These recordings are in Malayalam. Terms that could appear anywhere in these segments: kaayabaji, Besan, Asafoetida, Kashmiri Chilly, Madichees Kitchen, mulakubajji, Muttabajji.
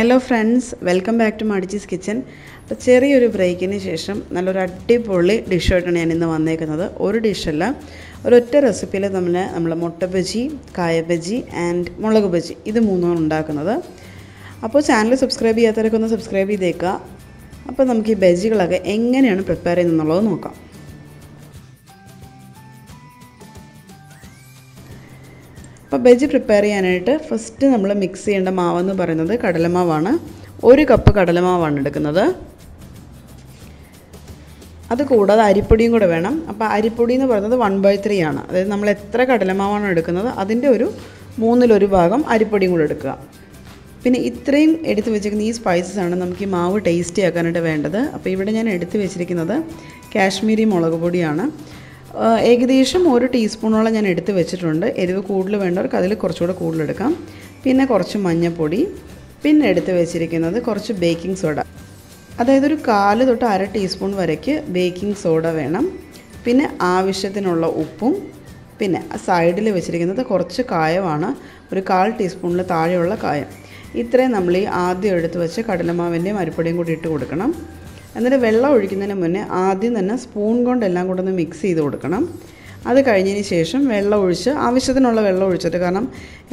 Hello friends, welcome back to Madichees Kitchen. അപ്പോൾ ചെറിയൊരു ബ്രേക്കിന് ശേഷം നല്ലൊരു അടിപൊളി ഡിഷായിട്ടാണ് ഞാൻ ഇന്ന് വന്നേക്കുന്നത്. ഒരു ഡിഷല്ല, ഒരൊറ്റ റെസിപ്പിയിൽ നമ്മൾ മുട്ടബജി, കായബജി ആൻഡ് മുളകുബജി ഇത് മൂന്നാണ് ഉണ്ടാക്കുന്നത്. അപ്പോൾ ചാനൽ സബ്സ്ക്രൈബ് ചെയ്യാത്തവരൊക്കെ ഒന്ന് സബ്സ്ക്രൈബ് ചെയ്തേക്കുക. അപ്പോൾ നമുക്ക് ഈ ബജികളൊക്കെ എങ്ങനെയാണ് പ്രിപ്പയർ ചെയ്യുന്നതെന്നുള്ളത് നോക്കാം. അപ്പോൾ ബജി പ്രിപ്പയർ ചെയ്യാനായിട്ട് ഫസ്റ്റ് നമ്മൾ മിക്സ് ചെയ്യേണ്ട മാവെന്ന് പറയുന്നത് കടലമാവാണ്. ഒരു കപ്പ് കടലമാവാണ് എടുക്കുന്നത്. അത് കൂടാതെ അരിപ്പൊടിയും കൂടെ വേണം. അപ്പോൾ അരിപ്പൊടി എന്ന് പറയുന്നത് 1/3 ആണ്. അതായത് നമ്മൾ എത്ര കടലമാവാണ് എടുക്കുന്നത് അതിൻ്റെ ഒരു 3-1 ഭാഗം അരിപ്പൊടിയും കൂടെ എടുക്കുക. പിന്നെ ഇത്രയും എടുത്ത് വെച്ചിരിക്കുന്ന ഈ സ്പൈസസാണ് നമുക്ക് ഈ മാവ് ടേസ്റ്റി ആക്കാനായിട്ട് വേണ്ടത്. അപ്പോൾ ഇവിടെ ഞാൻ എടുത്ത് വെച്ചിരിക്കുന്നത് കാശ്മീരി മുളക് പൊടിയാണ്. ഏകദേശം 1 ടീസ്പൂണോളം ഞാൻ എടുത്ത് വെച്ചിട്ടുണ്ട്. എരിവ് കൂടുതൽ വേണ്ടവർക്ക് അതിൽ കുറച്ചുകൂടെ കൂടുതലെടുക്കാം. പിന്നെ കുറച്ച് മഞ്ഞൾപ്പൊടി, പിന്നെ എടുത്ത് വെച്ചിരിക്കുന്നത് കുറച്ച് ബേക്കിംഗ് സോഡ. അതായത് ഒരു 1/4 തൊട്ട് 1/2 ടീസ്പൂൺ വരയ്ക്ക് ബേക്കിംഗ് സോഡ വേണം. പിന്നെ ആവശ്യത്തിനുള്ള ഉപ്പും, പിന്നെ സൈഡിൽ വെച്ചിരിക്കുന്നത് കുറച്ച് കായമാണ്, ഒരു 1/4 ടീസ്പൂണിൽ താഴെയുള്ള കായം. ഇത്രയും നമ്മൾ ഈ ആദ്യം എടുത്ത് വെച്ച് കടലമാവിൻ്റെയും അരിപ്പൊടിയും കൂടി ഇട്ട് കൊടുക്കണം. എന്നിട്ട് വെള്ളം ഒഴിക്കുന്നതിന് മുന്നേ ആദ്യം തന്നെ സ്പൂൺ കൊണ്ട് എല്ലാം കൂടെ ഒന്ന് മിക്സ് ചെയ്ത് കൊടുക്കണം. അത് കഴിഞ്ഞതിന് ശേഷം വെള്ളം ഒഴിച്ച്, ആവശ്യത്തിനുള്ള വെള്ളം ഒഴിച്ചിട്ട്, കാരണം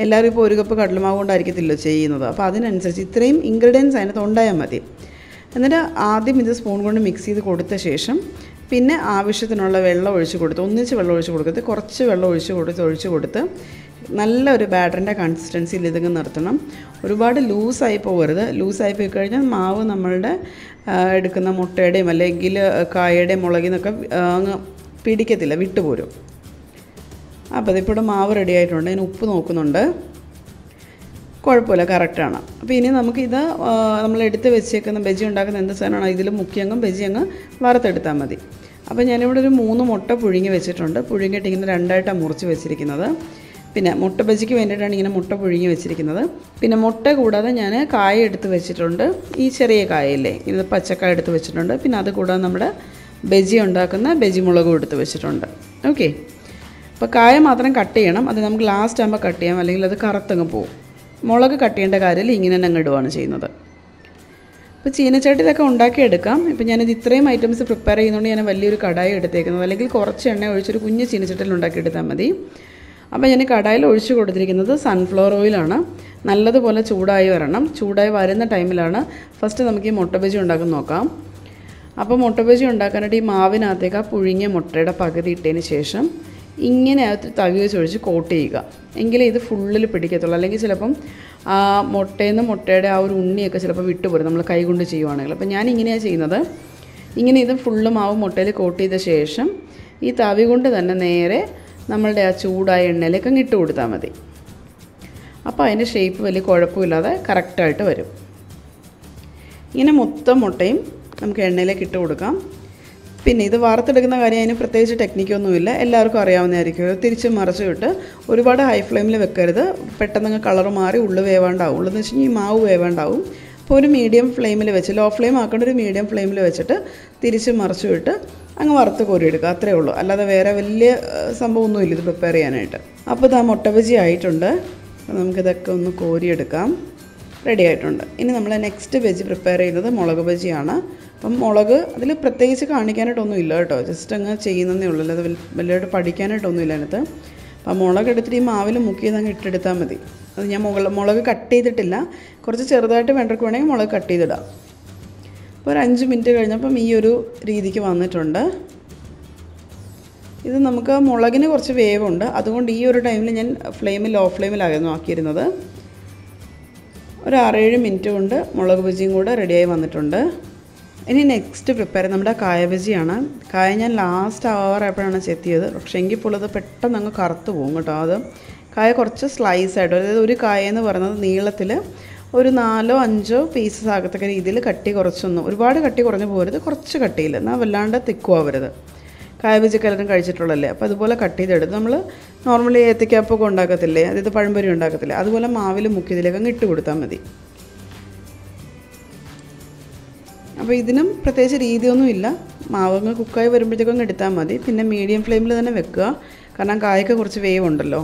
എല്ലാവരും ഇപ്പോൾ 1 കപ്പ് കടലമാവ് കൊണ്ടായിരിക്കത്തില്ലോ ചെയ്യുന്നത്, അപ്പോൾ അതിനനുസരിച്ച് ഇത്രയും ഇൻഗ്രീഡിയൻസ് അതിനകത്ത് ഉണ്ടായാൽ മതി. എന്നിട്ട് ആദ്യം ഇത് സ്പൂൺ കൊണ്ട് മിക്സ് ചെയ്ത് കൊടുത്ത ശേഷം പിന്നെ ആവശ്യത്തിനുള്ള വെള്ളം ഒഴിച്ച് കൊടുത്ത്, ഒന്നിച്ച് വെള്ളം ഒഴിച്ച് കൊടുക്കരുത്, കുറച്ച് വെള്ളം ഒഴിച്ച് കൊടുത്ത് നല്ലൊരു ബാറ്ററിൻ്റെ കൺസിസ്റ്റൻസിയിൽ ഇതിങ്ങ് നിർത്തണം. ഒരുപാട് ലൂസായി പോകരുത്. ലൂസായി പോയി കഴിഞ്ഞാൽ മാവ് നമ്മളുടെ എടുക്കുന്ന മുട്ടയുടെയും അല്ലെങ്കിൽ കായയുടെയും മുളകിൽ നിന്നൊക്കെ അങ്ങ് പിടിക്കത്തില്ല, വിട്ടുപോരും. അപ്പോൾ അതിപ്പോൾ ഇവിടെ മാവ് റെഡി ആയിട്ടുണ്ട്. അതിന് ഉപ്പ് നോക്കുന്നുണ്ട്, കുഴപ്പമില്ല, കറക്റ്റാണ്. അപ്പോൾ ഇനി നമുക്കിത് നമ്മൾ എടുത്ത് വെച്ചേക്കുന്ന ബജി ഉണ്ടാക്കുന്ന എന്ത് സാധനമാണ് ഇതിൽ മുക്കിയങ്ങും ബജി അങ്ങ് വറുത്തെടുത്താൽ മതി. അപ്പോൾ ഞാനിവിടെ ഒരു 3 മുട്ട പുഴുങ്ങി വെച്ചിട്ടുണ്ട്. പുഴുങ്ങിയിട്ട് ഇങ്ങനെ രണ്ടായിട്ടാണ് മുറിച്ച് വെച്ചിരിക്കുന്നത്. പിന്നെ മുട്ട ബജിക്ക് വേണ്ടിയിട്ടാണ് ഇങ്ങനെ മുട്ട പുഴുങ്ങി വെച്ചിരിക്കുന്നത്. പിന്നെ മുട്ട കൂടാതെ ഞാൻ കായ എടുത്ത് വെച്ചിട്ടുണ്ട്. ഈ ചെറിയ കായയില്ലേ, ഇത് പച്ചക്കായ എടുത്ത് വെച്ചിട്ടുണ്ട്. പിന്നെ അത് കൂടാതെ നമ്മുടെ ബജി ഉണ്ടാക്കുന്ന ബജി മുളകും എടുത്ത് വെച്ചിട്ടുണ്ട്. ഓക്കെ, അപ്പോൾ കായ മാത്രം കട്ട് ചെയ്യണം. അത് നമുക്ക് ലാസ്റ്റ് ആകുമ്പോൾ കട്ട് ചെയ്യാം, അല്ലെങ്കിൽ അത് കറുത്തങ്ങ് പോവും. മുളക് കട്ട് ചെയ്യേണ്ട കാര്യമില്ല, ഇങ്ങനെ തന്നെ അങ്ങ് ഇടുകയാണ് ചെയ്യുന്നത്. അപ്പോൾ ചീനച്ചട്ടി ഇതൊക്കെ ഉണ്ടാക്കിയെടുക്കാം. ഇപ്പോൾ ഞാനിത് ഇത്രയും ഐറ്റംസ് പ്രിപ്പയർ ചെയ്യുന്നതുകൊണ്ട് ഞാൻ വലിയൊരു കടായി എടുത്തേക്കുന്നത്, അല്ലെങ്കിൽ കുറച്ച് എണ്ണ ഒഴിച്ചൊരു കുഞ്ഞ് ചീനച്ചട്ടിയിൽ ഉണ്ടാക്കിയെടുത്താൽ മതി. അപ്പോൾ ഞാൻ കടായിൽ ഒഴിച്ച് കൊടുത്തിരിക്കുന്നത് സൺഫ്ലവർ ഓയിലാണ്. നല്ലതുപോലെ ചൂടായി വരണം. ചൂടായി വരുന്ന ടൈമിലാണ് ഫസ്റ്റ് നമുക്ക് ഈ മുട്ടബജി ഉണ്ടാക്കാൻ നോക്കാം. അപ്പോൾ മുട്ടബജി ഉണ്ടാക്കാനായിട്ട് ഈ മാവിനകത്തേക്ക് ആ പുഴുങ്ങിയ മുട്ടയുടെ പകുതി ഇട്ടതിന് ശേഷം ഇങ്ങനെ അകത്ത് തവി വെച്ചൊഴിച്ച് കോട്ട് ചെയ്യുക. എങ്കിലേ ഇത് ഫുള്ളിൽ പിടിക്കത്തുള്ളൂ. അല്ലെങ്കിൽ ചിലപ്പം ആ മുട്ടയിൽ നിന്ന് മുട്ടയുടെ ആ ഒരു ഉണ്ണിയൊക്കെ ചിലപ്പോൾ വിട്ടുപോരും നമ്മൾ കൈകൊണ്ട് ചെയ്യുവാണെങ്കിൽ. അപ്പോൾ ഞാൻ ഇങ്ങനെയാണ് ചെയ്യുന്നത്. ഇങ്ങനെ ഇത് ഫുള്ള് മാവ് മുട്ടയിൽ കോട്ട് ചെയ്ത ശേഷം ഈ തവി കൊണ്ട് തന്നെ നേരെ നമ്മളുടെ ആ ചൂടായ എണ്ണയിലേക്ക് അങ്ങ് ഇട്ട് കൊടുത്താൽ മതി. അപ്പോൾ അതിൻ്റെ ഷേപ്പ് വലിയ കുഴപ്പമില്ലാതെ കറക്റ്റായിട്ട് വരും. ഇങ്ങനെ മൊത്തം മുട്ടയും നമുക്ക് എണ്ണയിലേക്ക് ഇട്ട് കൊടുക്കാം. പിന്നെ ഇത് വറുത്തെടുക്കുന്ന കാര്യം അതിന് പ്രത്യേകിച്ച് ടെക്നിക്കൊന്നുമില്ല, എല്ലാവർക്കും അറിയാവുന്നതായിരിക്കും. തിരിച്ച് മറിച്ച് വിട്ട് ഒരുപാട് ഹൈ ഫ്ലെയിമിൽ വെക്കരുത്, പെട്ടെന്ന് കളർ മാറി ഉള്ളു വേവാണ്ടാവും. ഉള്ളെന്ന് വെച്ച് കഴിഞ്ഞാൽ ഈ മാവ് വേവാണ്ടാവും. അപ്പോൾ ഒരു മീഡിയം ഫ്ലെയിമിൽ വെച്ച്, ലോ ഫ്ലെയിം ആക്കേണ്ട, ഒരു മീഡിയം ഫ്ലെയിമിൽ വെച്ചിട്ട് തിരിച്ച് മറിച്ച് വിട്ട് അങ്ങ് വറുത്ത് കോരിയെടുക്കുക, അത്രേ ഉള്ളൂ. അല്ലാതെ വേറെ വലിയ സംഭവമൊന്നുമില്ല ഇത് പ്രിപ്പയർ ചെയ്യാനായിട്ട്. അപ്പോൾ ഇത് ആ മുട്ടബജി ആയിട്ടുണ്ട്. നമുക്കിതൊക്കെ ഒന്ന് കോരിയെടുക്കാം. റെഡി ആയിട്ടുണ്ട്. ഇനി നമ്മൾ നെക്സ്റ്റ് ബജി പ്രിപ്പയർ ചെയ്യുന്നത് മുളക് ബജിയാണ്. അപ്പം മുളക് അതിൽ പ്രത്യേകിച്ച് കാണിക്കാനായിട്ടൊന്നും ഇല്ല കേട്ടോ, ജസ്റ്റ് അങ്ങ് ചെയ്യുന്നതേ ഉള്ളൂ. അത് വലിയതായിട്ട് പഠിക്കാനായിട്ടൊന്നുമില്ല അതിനകത്ത്. അപ്പം മുളക് എടുത്തിട്ട് ഈ മാവിൽ മുക്കിയത് അങ്ങ് ഇട്ടെടുത്താൽ മതി. അത് ഞാൻ മുളക് കട്ട് ചെയ്തിട്ടില്ല, കുറച്ച് ചെറുതായിട്ട് വേണ്ടവർക്ക് വേണമെങ്കിൽ മുളക് കട്ട് ചെയ്തിടാം. ഒരു 5 മിനിറ്റ് കഴിഞ്ഞപ്പം ഈ ഒരു രീതിക്ക് വന്നിട്ടുണ്ട്. ഇത് നമുക്ക് മുളകിന് കുറച്ച് വേവുണ്ട്, അതുകൊണ്ട് ഈ ഒരു ടൈമിൽ ഞാൻ ഫ്ലെയിമിൽ ലോ ഫ്ലെയിമിലായിരുന്നു ആക്കിയിരുന്നത്. ഒരു 6-7 മിനിറ്റ് കൊണ്ട് മുളക് ബജിയും കൂടെ റെഡിയായി വന്നിട്ടുണ്ട്. ഇനി നെക്സ്റ്റ് പ്രിപ്പയർ നമ്മുടെ കായബജിയാണ്. കായ ഞാൻ ലാസ്റ്റ് ആവാറായപ്പോഴാണ് ചെത്തിയത്, പക്ഷേ എങ്കിൽ പോലും അത് പെട്ടെന്ന് അങ്ങ് കറുത്ത് പോകും കേട്ടോ. അത് കായ കുറച്ച് സ്ലൈസായിട്ട്, അതായത് ഒരു കായ എന്ന് പറയുന്നത് നീളത്തിൽ ഒരു 4-5 പീസസ് ആകത്തക്ക രീതിയിൽ കട്ടി കുറച്ചൊന്നും, ഒരുപാട് കട്ടി കുറഞ്ഞു പോകരുത്, കുറച്ച് കട്ടിയിൽ, എന്നാൽ വല്ലാണ്ട് തിക്കുവാവരുത്. കായബജിക്കെല്ലാം കഴിച്ചിട്ടുള്ളല്ലേ, അപ്പോൾ അതുപോലെ കട്ട് ചെയ്തെടുത്ത് നമ്മൾ നോർമലി ഏത്തക്കാപ്പൊക്കെ ഉണ്ടാക്കത്തില്ലേ, അതായത് പഴംപൊരി ഉണ്ടാക്കത്തില്ലേ, അതുപോലെ മാവിൽ മുക്കിയതിലേക്ക് അങ്ങ് ഇട്ട് കൊടുത്താൽ മതി. അപ്പോൾ ഇതിനും പ്രത്യേകിച്ച് രീതിയൊന്നുമില്ല. മാവങ്ങ് കുക്കായി വരുമ്പോഴത്തേക്കങ്ങ് എടുത്താൽ മതി. പിന്നെ മീഡിയം ഫ്ലെയിമിൽ തന്നെ വെക്കുക, കാരണം കായക്ക് കുറച്ച് വേവ് ഉണ്ടല്ലോ.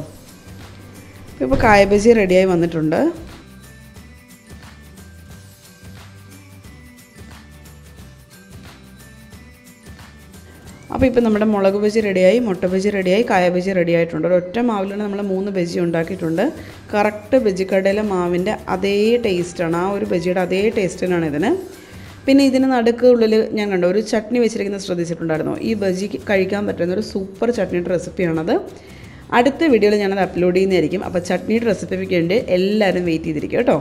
ഇപ്പോൾ കായബജി റെഡിയായി വന്നിട്ടുണ്ട്. അപ്പോൾ ഇപ്പോൾ നമ്മുടെ മുളക് ബജി റെഡിയായി, മുട്ട ബജി റെഡിയായി, കായ ബജി റെഡി ആയിട്ടുണ്ട്. ഒരൊറ്റ മാവിലാണ് നമ്മൾ 3 ബജി ഉണ്ടാക്കിയിട്ടുണ്ട്. കറക്റ്റ് ബജിക്കടയിലെ മാവിൻ്റെ അതേ ടേസ്റ്റാണ്, ആ ഒരു ബജിയുടെ അതേ ടേസ്റ്റിനാണ് ഇതിന്. പിന്നെ ഇതിന് നടുക്ക് ഉള്ളിൽ ഞാൻ കണ്ടു ഒരു ചട്നി വെച്ചിരിക്കുന്നത് ശ്രദ്ധിച്ചിട്ടുണ്ടായിരുന്നു. ഈ ബജി കഴിക്കാൻ പറ്റുന്ന ഒരു സൂപ്പർ ചട്നിയുടെ റെസിപ്പിയാണത്. അടുത്ത വീഡിയോയിൽ ഞാനത് അപ്ലോഡ് ചെയ്യുന്നതായിരിക്കും. അപ്പോൾ ചട്നിയുടെ റെസിപ്പിക്ക് വേണ്ടി എല്ലാവരും വെയിറ്റ് ചെയ്തിരിക്കും കേട്ടോ.